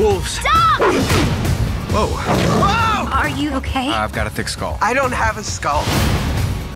wolves. Stop! Whoa. Whoa! Are you okay? I've got a thick skull. I don't have a skull.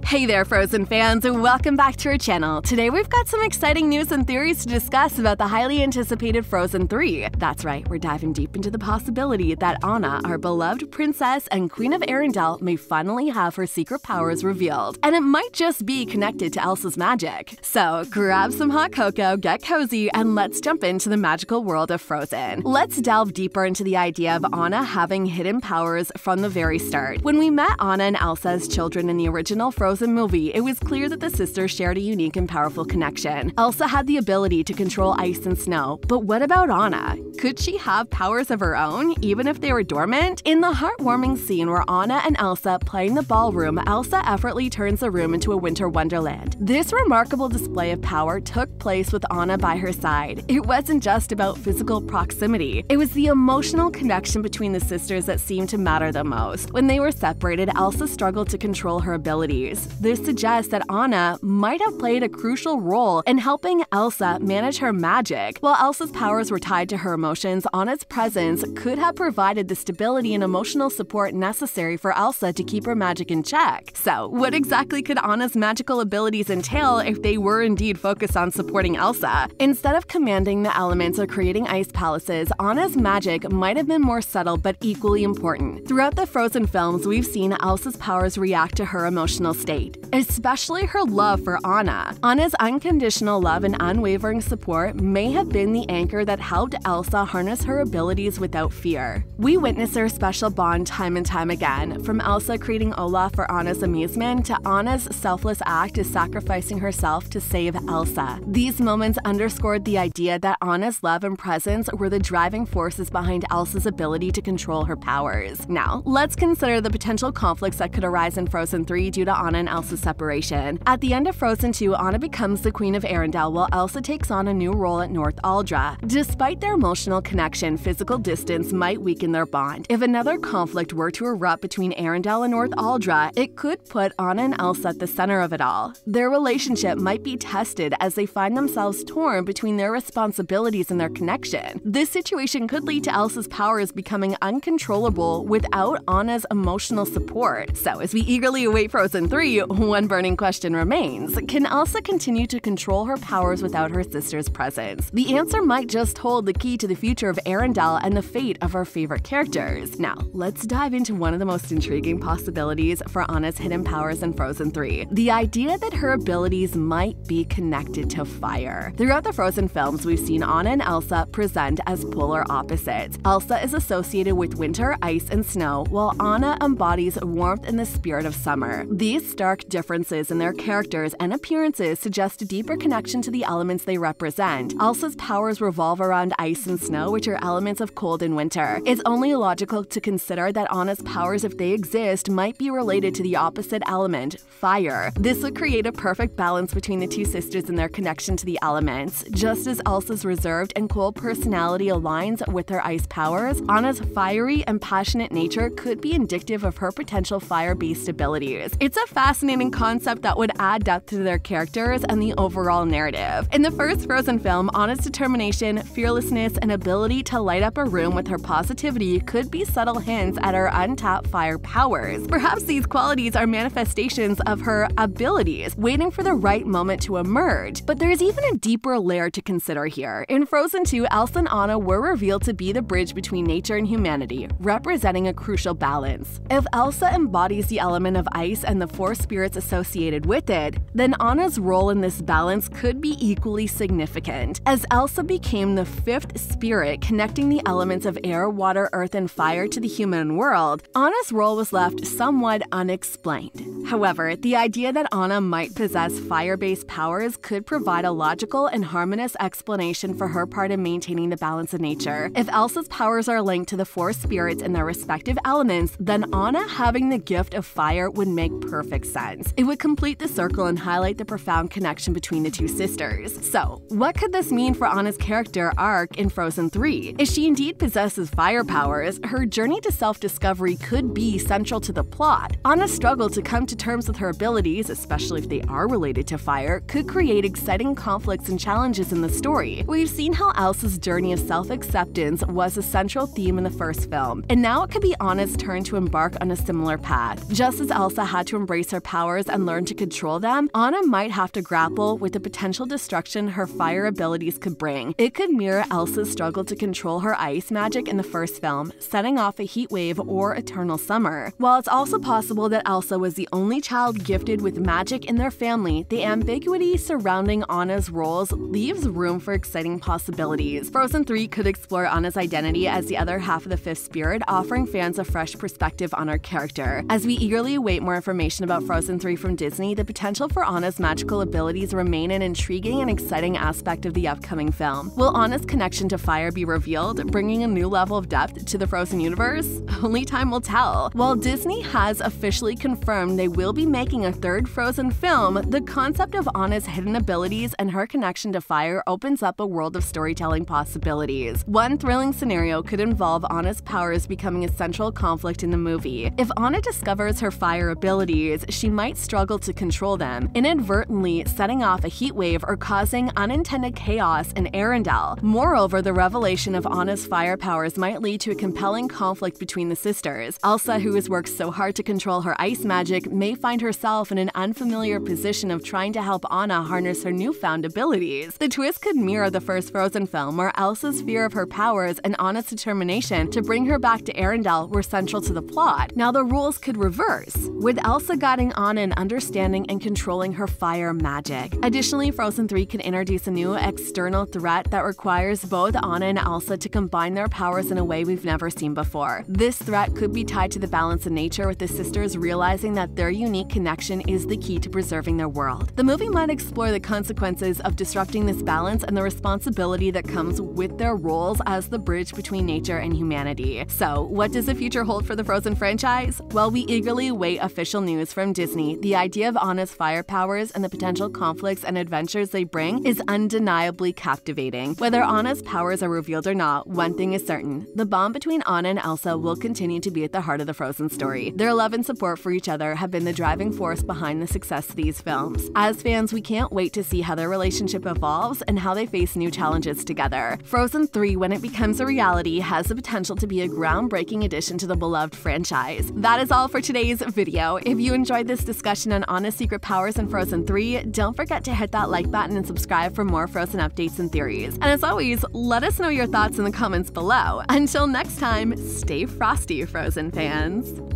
Hey there, Frozen fans, and welcome back to our channel. Today we've got some exciting news and theories to discuss about the highly anticipated Frozen 3. That's right, we're diving deep into the possibility that Anna, our beloved princess and queen of Arendelle, may finally have her secret powers revealed. And it might just be connected to Elsa's magic. So grab some hot cocoa, get cozy, and let's jump into the magical world of Frozen. Let's delve deeper into the idea of Anna having hidden powers from the very start. When we met Anna and Elsa as children in the original Frozen movie, it was clear that the sisters shared a unique and powerful connection. Elsa had the ability to control ice and snow, but what about Anna? Could she have powers of her own, even if they were dormant? In the heartwarming scene where Anna and Elsa play in the ballroom, Elsa effortlessly turns the room into a winter wonderland. This remarkable display of power took place with Anna by her side. It wasn't just about physical proximity. It was the emotional connection between the sisters that seemed to matter the most. When they were separated, Elsa struggled to control her abilities. This suggests that Anna might have played a crucial role in helping Elsa manage her magic. While Elsa's powers were tied to her emotions, Anna's presence could have provided the stability and emotional support necessary for Elsa to keep her magic in check. So, what exactly could Anna's magical abilities entail if they were indeed focused on supporting Elsa? Instead of commanding the elements or creating ice palaces, Anna's magic might have been more subtle but equally important. Throughout the Frozen films, we've seen Elsa's powers react to her emotional state, especially her love for Anna. Anna's unconditional love and unwavering support may have been the anchor that helped Elsa harness her abilities without fear. We witness their special bond time and time again, from Elsa creating Olaf for Anna's amusement to Anna's selfless act of sacrificing herself to save Elsa. These moments underscored the idea that Anna's love and presence were the driving forces behind Elsa's ability to control her powers. Now, let's consider the potential conflicts that could arise in Frozen 3 due to Anna and Elsa's separation. At the end of Frozen 2, Anna becomes the Queen of Arendelle while Elsa takes on a new role at Northuldra. Despite their emotional connection, physical distance might weaken their bond. If another conflict were to erupt between Arendelle and Northuldra, it could put Anna and Elsa at the center of it all. Their relationship might be tested as they find themselves torn between their responsibilities and their connection. This situation could lead to Elsa's powers becoming uncontrollable without Anna's emotional support. So, as we eagerly await Frozen 3, one burning question remains: can Elsa continue to control her powers without her sister's presence? The answer might just hold the key to the future of Arendelle and the fate of our favorite characters. Now, let's dive into one of the most intriguing possibilities for Anna's hidden powers in Frozen 3: the idea that her abilities might be connected to fire. Throughout the Frozen films, we've seen Anna and Elsa present as polar opposites. Elsa is associated with winter, ice, and snow, while Anna embodies warmth and the spirit of summer. These stark differences in their characters and appearances suggest a deeper connection to the elements they represent. Elsa's powers revolve around ice and snow, which are elements of cold and winter. It's only logical to consider that Anna's powers, if they exist, might be related to the opposite element, fire. This would create a perfect balance between the two sisters and their connection to the elements. Just as Elsa's reserved and cold personality aligns with her ice powers, Anna's fiery and passionate nature could be indicative of her potential fire-based abilities. It's a fascinating concept that would add depth to their characters and the overall narrative. In the first Frozen film, Anna's determination, fearlessness, and ability to light up a room with her positivity could be subtle hints at her untapped fire powers. Perhaps these qualities are manifestations of her abilities, waiting for the right moment to emerge. But there's even a deeper layer to consider here. In Frozen 2, Elsa and Anna were revealed to be the bridge between nature and humanity, representing a crucial balance. If Elsa embodies the element of ice and the four spirits associated with it, then Anna's role in this balance could be equally significant. As Elsa became the fifth spirit, connecting the elements of air, water, earth, and fire to the human world, Anna's role was left somewhat unexplained. However, the idea that Anna might possess fire-based powers could provide a logical and harmonious explanation for her part in maintaining the balance of nature. If Elsa's powers are linked to the four spirits and their respective elements, then Anna having the gift of fire would make perfect sense. friends. It would complete the circle and highlight the profound connection between the two sisters. So, what could this mean for Anna's character arc in Frozen 3? If she indeed possesses fire powers, her journey to self-discovery could be central to the plot. Anna's struggle to come to terms with her abilities, especially if they are related to fire, could create exciting conflicts and challenges in the story. We've seen how Elsa's journey of self-acceptance was a central theme in the first film, and now it could be Anna's turn to embark on a similar path. Just as Elsa had to embrace her powers and learn to control them, Anna might have to grapple with the potential destruction her fire abilities could bring. It could mirror Elsa's struggle to control her ice magic in the first film, setting off a heat wave or eternal summer. While it's also possible that Elsa was the only child gifted with magic in their family, the ambiguity surrounding Anna's roles leaves room for exciting possibilities. Frozen 3 could explore Anna's identity as the other half of the fifth spirit, offering fans a fresh perspective on her character. As we eagerly await more information about Frozen 3 from Disney, the potential for Anna's magical abilities remain an intriguing and exciting aspect of the upcoming film. Will Anna's connection to fire be revealed, bringing a new level of depth to the Frozen universe? Only time will tell. While Disney has officially confirmed they will be making a third Frozen film, the concept of Anna's hidden abilities and her connection to fire opens up a world of storytelling possibilities. One thrilling scenario could involve Anna's powers becoming a central conflict in the movie. If Anna discovers her fire abilities, she might struggle to control them, inadvertently setting off a heat wave or causing unintended chaos in Arendelle. Moreover, the revelation of Anna's fire powers might lead to a compelling conflict between the sisters. Elsa, who has worked so hard to control her ice magic, may find herself in an unfamiliar position of trying to help Anna harness her newfound abilities. The twist could mirror the first Frozen film, where Elsa's fear of her powers and Anna's determination to bring her back to Arendelle were central to the plot. Now the roles could reverse, with Elsa guiding Anna in understanding and controlling her fire magic. Additionally, Frozen 3 could introduce a new external threat that requires both Anna and Elsa to combine their powers in a way we've never seen before. This threat could be tied to the balance in nature, with the sisters realizing that their unique connection is the key to preserving their world. The movie might explore the consequences of disrupting this balance and the responsibility that comes with their roles as the bridge between nature and humanity. So, what does the future hold for the Frozen franchise? While we eagerly await official news from Disney, the idea of Anna's fire powers and the potential conflicts and adventures they bring is undeniably captivating. Whether Anna's powers are revealed or not, one thing is certain: the bond between Anna and Elsa will continue to be at the heart of the Frozen story. Their love and support for each other have been the driving force behind the success of these films. As fans, we can't wait to see how their relationship evolves and how they face new challenges together. Frozen 3, when it becomes a reality, has the potential to be a groundbreaking addition to the beloved franchise. That is all for today's video. If you enjoyed this discussion on Anna's secret powers in Frozen 3, don't forget to hit that like button and subscribe for more Frozen updates and theories. And as always, let us know your thoughts in the comments below. Until next time, stay frosty, Frozen fans!